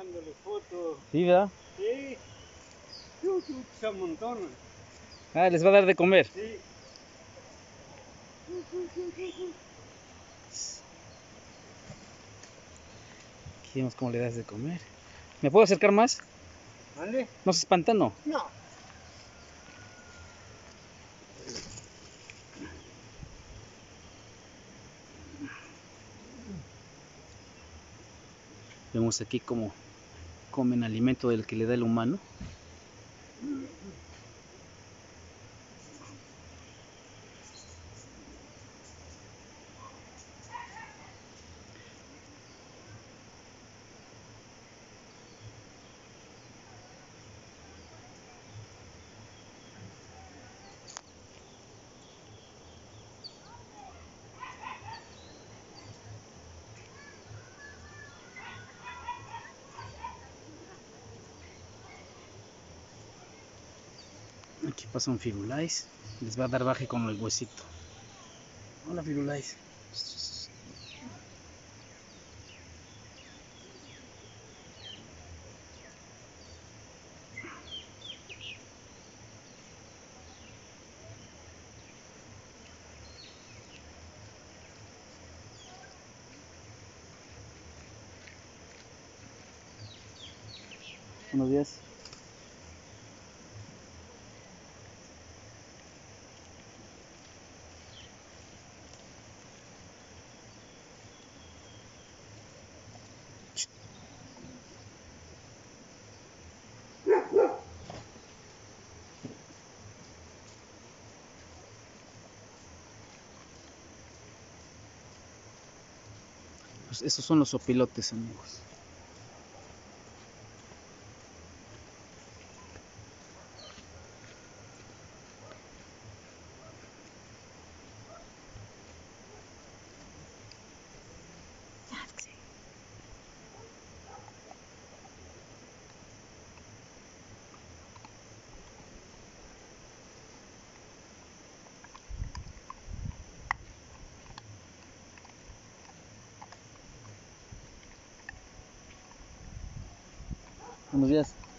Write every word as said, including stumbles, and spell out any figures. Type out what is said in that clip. sacándole fotos. ¿Sí, verdad? Sí. Se amontonan. Ah, les va a dar de comer. Sí. Aquí vemos cómo le das de comer. ¿Me puedo acercar más? ¿Vale? ¿No se espantan, no? No. Vemos aquí cómo comen alimento del que le da el humano. Aquí pasa un Firulais, les va a dar baje con el huesito. Hola Firulais. Buenos días. Pues esos son los zopilotes, amigos. Buenos días.